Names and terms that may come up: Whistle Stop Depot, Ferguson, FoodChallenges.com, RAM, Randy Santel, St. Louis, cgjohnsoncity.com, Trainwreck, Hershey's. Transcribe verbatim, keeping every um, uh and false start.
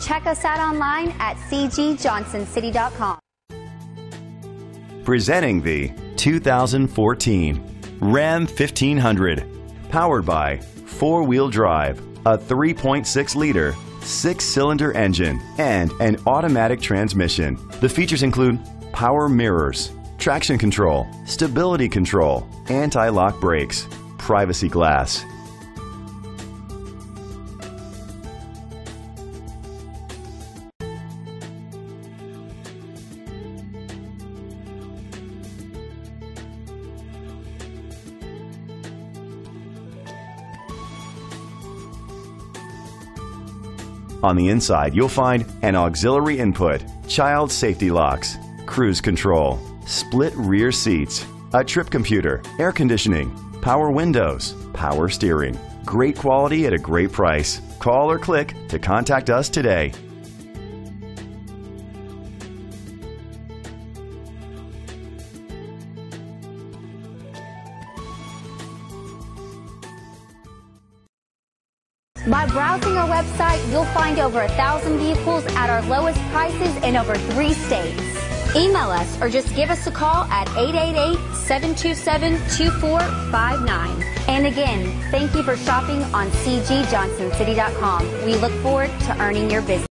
Check us out online at c g johnson city dot com. Presenting the two thousand fourteen RAM fifteen hundred, powered by four-wheel drive, a three point six liter, six-cylinder engine, and an automatic transmission. The features include power mirrors, traction control, stability control, anti-lock brakes, privacy glass. On the inside, you'll find an auxiliary input, child safety locks, cruise control, split rear seats, a trip computer, air conditioning, power windows, power steering. Great quality at a great price. Call or click to contact us today. By browsing our website, you'll find over a thousand vehicles at our lowest prices in over three states. Email us or just give us a call at eight eight eight, seven two seven, two four five nine. And again, thank you for shopping on c g johnson city dot com. We look forward to earning your business.